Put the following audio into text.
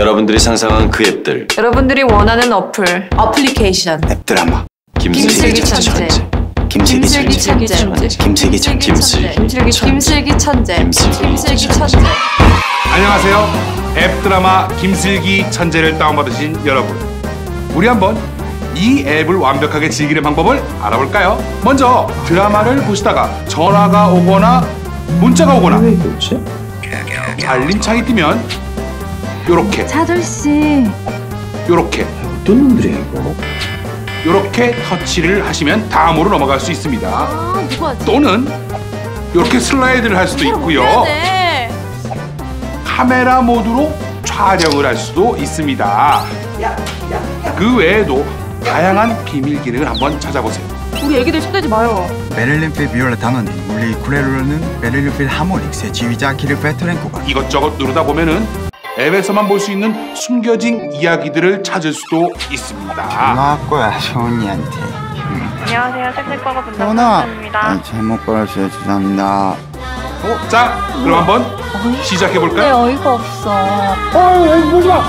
여러분들이 상상한 그 앱들, 여러분들이 원하는 어플, 어플리케이션, 앱드라마. 김슬기 천재. 김슬기 천재. 김슬기 천재. 김슬기 천재. 김슬기 천재. 안녕하세요. 앱드라마 김슬기 천재를 다운받으신 여러분, 우리 한번 이 앱을 완벽하게 즐기는 방법을 알아볼까요? 먼저 드라마를 보시다가 전화가 오거나 문자가 오거나 알림창이 뜨면 요렇게, 차돌씨 요렇게, 어떤 놈들이야 이거? 요렇게 터치를 하시면 다음으로 넘어갈 수 있습니다. 아, 또는 요렇게 슬라이드를 할 수도 있고요. 카메라 모드로 촬영을 할 수도 있습니다. 그 외에도 다양한 비밀 기능을 한번 찾아보세요. 우리 애기들 손대지 마요. 베를린 필 비올라 단원이 울리 우쿨렐로는 베를린 필 하모닉스의 지휘자 키르 페트렌코가 이것저것 누르다 보면은 앱에서만 볼 수 있는 숨겨진 이야기들을 찾을 수도 있습니다. 나왔고야 쇼니한테. 안녕하세요, 책책과거 분담입니다. 제목 걸어주셔서 죄송합니다. 자, 그럼 한번 시작해볼까요? 왜 어이가 없어. 아, 뭐야, 뭐야.